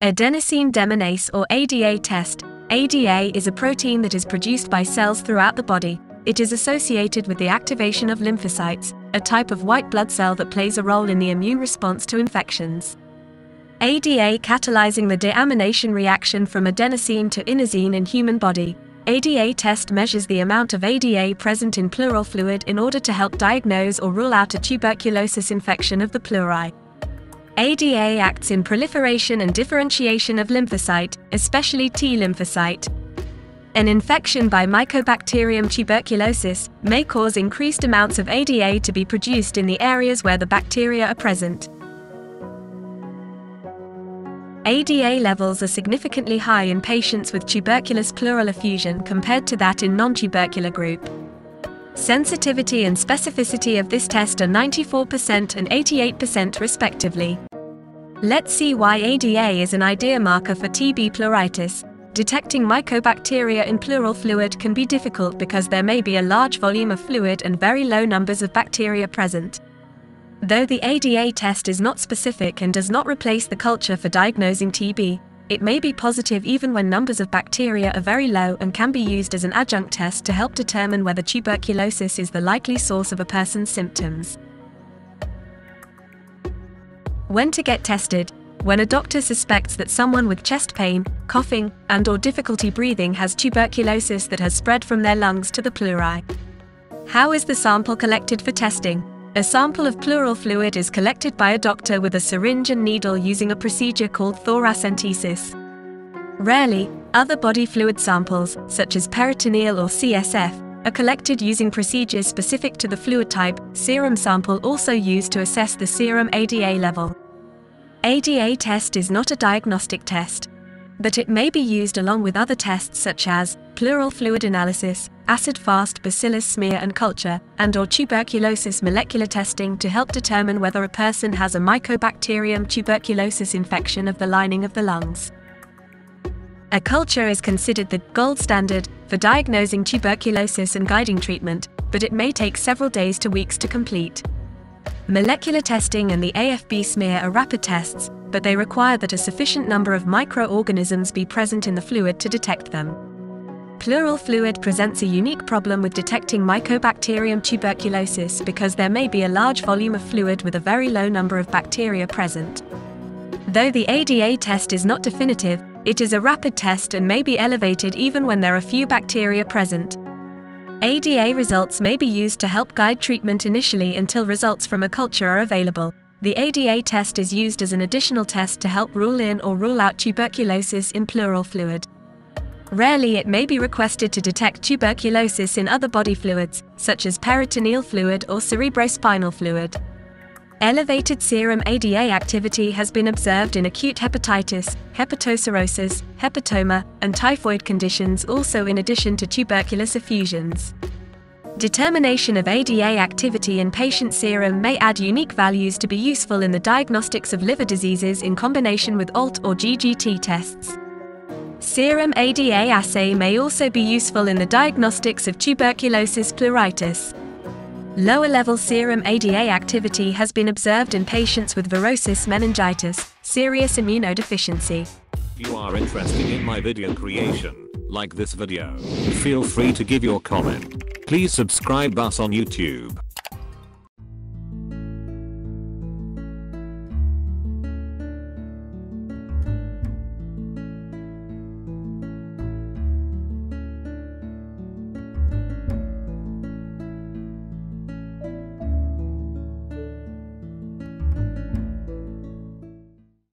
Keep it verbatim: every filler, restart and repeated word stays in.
Adenosine Deaminase or A D A test. A D A is a protein that is produced by cells throughout the body. It is associated with the activation of lymphocytes, a type of white blood cell that plays a role in the immune response to infections. A D A catalyzing the deamination reaction from adenosine to inosine in human body. A D A test measures the amount of A D A present in pleural fluid in order to help diagnose or rule out a tuberculosis infection of the pleurae. A D A acts in proliferation and differentiation of lymphocyte, especially T lymphocyte. An infection by Mycobacterium tuberculosis may cause increased amounts of A D A to be produced in the areas where the bacteria are present. A D A levels are significantly high in patients with tuberculous pleural effusion compared to that in non-tubercular group. Sensitivity and specificity of this test are ninety-four percent and eighty-eight percent respectively. Let's see why A D A is an idea marker for T B pleuritis. Detecting mycobacteria in pleural fluid can be difficult because there may be a large volume of fluid and very low numbers of bacteria present. Though the A D A test is not specific and does not replace the culture for diagnosing T B, it may be positive even when numbers of bacteria are very low and can be used as an adjunct test to help determine whether tuberculosis is the likely source of a person's symptoms. When to get tested. When a doctor suspects that someone with chest pain, coughing, and/or difficulty breathing has tuberculosis that has spread from their lungs to the pleurae. How is the sample collected for testing? A sample of pleural fluid is collected by a doctor with a syringe and needle using a procedure called thoracentesis. Rarely, other body fluid samples, such as peritoneal or C S F, are collected using procedures specific to the fluid type. Serum sample also used to assess the serum A D A level. A D A test is not a diagnostic test, but it may be used along with other tests such as pleural fluid analysis, acid-fast bacillus smear and culture, and or tuberculosis molecular testing to help determine whether a person has a Mycobacterium tuberculosis infection of the lining of the lungs. A culture is considered the gold standard for diagnosing tuberculosis and guiding treatment, but it may take several days to weeks to complete. Molecular testing and the A F B smear are rapid tests, but they require that a sufficient number of microorganisms be present in the fluid to detect them. Pleural fluid presents a unique problem with detecting Mycobacterium tuberculosis because there may be a large volume of fluid with a very low number of bacteria present. Though the A D A test is not definitive, it is a rapid test and may be elevated even when there are few bacteria present. A D A results may be used to help guide treatment initially until results from a culture are available. The A D A test is used as an additional test to help rule in or rule out tuberculosis in pleural fluid. Rarely it may be requested to detect tuberculosis in other body fluids, such as peritoneal fluid or cerebrospinal fluid. Elevated serum A D A activity has been observed in acute hepatitis, hepatocirrhosis, hepatoma, and typhoid conditions, also in addition to tuberculous effusions. Determination of A D A activity in patient serum may add unique values to be useful in the diagnostics of liver diseases in combination with A L T or G G T tests. Serum A D A assay may also be useful in the diagnostics of tuberculosis pleuritis. Lower-level serum A D A activity has been observed in patients with viruses meningitis, serious immunodeficiency. If you are interested in my video creation, like this video, feel free to give your comment. Please subscribe us on YouTube.